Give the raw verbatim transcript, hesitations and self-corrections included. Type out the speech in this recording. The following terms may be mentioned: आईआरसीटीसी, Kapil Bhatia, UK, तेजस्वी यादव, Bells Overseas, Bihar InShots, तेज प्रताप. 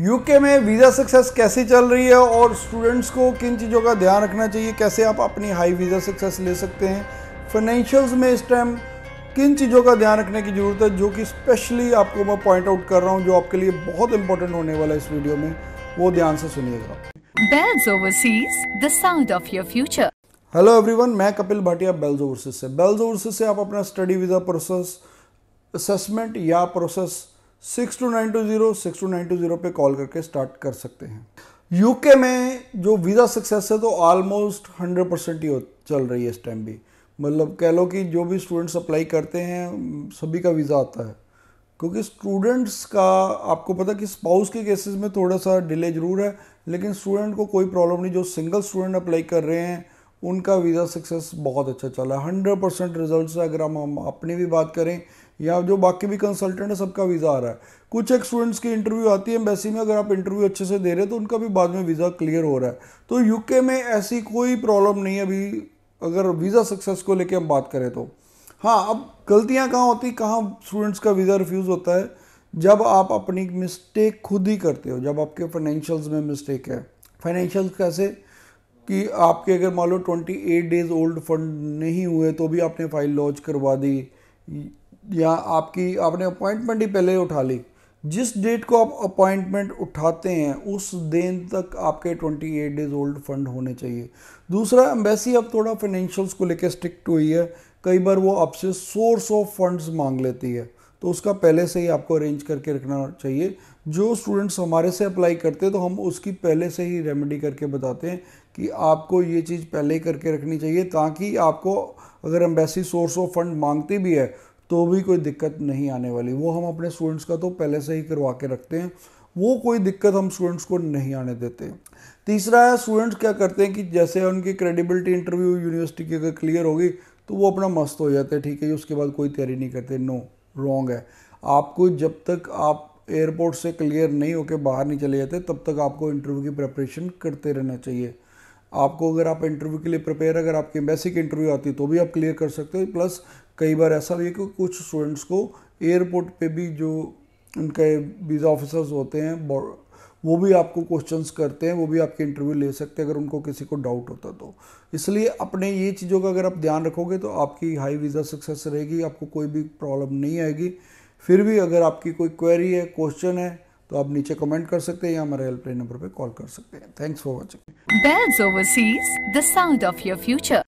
UK में visa success कैसे चल रही है और स्टूडेंट्स को किन चीज़ों का ध्यान रखना चाहिए, कैसे आप अपनी हाई वीज़ा सक्सेस ले सकते हैं, फाइनेंशियल्स में इस टाइम किन चीज़ों का ध्यान रखने की ज़रूरत है, जो कि स्पेशली आपको मैं पॉइंट आउट कर रहा हूँ, जो आपके लिए बहुत इंपॉर्टेंट होने वाला है इस वीडियो में, वो ध्यान से सुनिएगा। Bells overseas, the sound of your future. Hello everyone, मैं कपिल भाटिया बेल्स ओवरसीज से। बेल्स ओवरसीज से आप अपना स्टडी वीज़ा प्रोसेस असेसमेंट या process six two nine two zero six two nine two zero पे कॉल करके स्टार्ट कर सकते हैं। यूके में जो वीज़ा सक्सेस है तो ऑलमोस्ट हंड्रेड परसेंट ही चल रही है इस टाइम भी, मतलब कह लो कि जो भी स्टूडेंट्स अप्लाई करते हैं सभी का वीज़ा आता है, क्योंकि स्टूडेंट्स का आपको पता कि स्पाउस के केसेस में थोड़ा सा डिले ज़रूर है, लेकिन स्टूडेंट को कोई प्रॉब्लम नहीं। जो सिंगल स्टूडेंट अप्लाई कर रहे हैं उनका वीज़ा सक्सेस बहुत अच्छा चला है, हंड्रेड परसेंट रिजल्ट। अगर हम अपनी भी बात करें या जो बाकी भी कंसल्टेंट है, सबका वीज़ा आ रहा है। कुछ एक स्टूडेंट्स की इंटरव्यू आती है एम्बेसी में, अगर आप इंटरव्यू अच्छे से दे रहे तो उनका भी बाद में वीज़ा क्लियर हो रहा है। तो यूके में ऐसी कोई प्रॉब्लम नहीं है अभी, अगर वीज़ा सक्सेस को लेके हम बात करें तो। हाँ, अब गलतियाँ कहाँ होती, कहाँ स्टूडेंट्स का वीज़ा रिफ्यूज़ होता है, जब आप अपनी मिस्टेक खुद ही करते हो, जब आपके फाइनेंशियल्स में मिस्टेक है। फाइनेंशियल्स कैसे कि आपके अगर मान लो twenty eight days old fund नहीं हुए तो भी आपने फाइल लॉन्च करवा दी, या आपकी आपने अपॉइंटमेंट ही पहले उठा ली। जिस डेट को आप अपॉइंटमेंट उठाते हैं उस दिन तक आपके अट्ठाईस डेज ओल्ड फंड होने चाहिए। दूसरा, एम्बेसी अब थोड़ा फाइनेंशियल्स को लेकर स्ट्रिक्ट हुई है, कई बार वो आपसे सोर्स ऑफ फंड्स मांग लेती है, तो उसका पहले से ही आपको अरेंज करके रखना चाहिए। जो स्टूडेंट्स हमारे से अप्लाई करते हैं तो हम उसकी पहले से ही रेमेडी करके बताते हैं कि आपको ये चीज़ पहले ही करके रखनी चाहिए, ताकि आपको अगर एम्बेसी सोर्स ऑफ फंड मांगती भी है तो भी कोई दिक्कत नहीं आने वाली। वो हम अपने स्टूडेंट्स का तो पहले से ही करवा के रखते हैं, वो कोई दिक्कत हम स्टूडेंट्स को नहीं आने देते। तीसरा है, स्टूडेंट्स क्या करते हैं कि जैसे उनकी क्रेडिबिलिटी इंटरव्यू यूनिवर्सिटी की अगर क्लियर होगी तो वो अपना मस्त हो जाते हैं, ठीक है, उसके बाद कोई तैयारी नहीं करते। नो, रॉन्ग है। आपको जब तक आप एयरपोर्ट से क्लियर नहीं होकर बाहर नहीं चले जाते तब तक आपको इंटरव्यू की प्रेपरेशन करते रहना चाहिए। आपको अगर आप इंटरव्यू के लिए प्रिपेयर, अगर आपकी एम्बेसी की इंटरव्यू आती है तो भी आप क्लियर कर सकते हो। प्लस कई बार ऐसा भी है कि कुछ स्टूडेंट्स को एयरपोर्ट पे भी जो उनके वीज़ा ऑफिसर्स होते हैं वो भी आपको क्वेश्चंस करते हैं, वो भी आपके इंटरव्यू ले सकते हैं अगर उनको किसी को डाउट होता तो। इसलिए अपने ये चीज़ों का अगर आप ध्यान रखोगे तो आपकी हाई वीज़ा सक्सेस रहेगी, आपको कोई भी प्रॉब्लम नहीं आएगी। फिर भी अगर आपकी कोई क्वेरी है, क्वेश्चन है, तो आप नीचे कमेंट कर सकते हैं या हमारे हेल्पलाइन नंबर पे कॉल कर सकते हैं। Thanks for watching. Bells overseas, the sound of your future.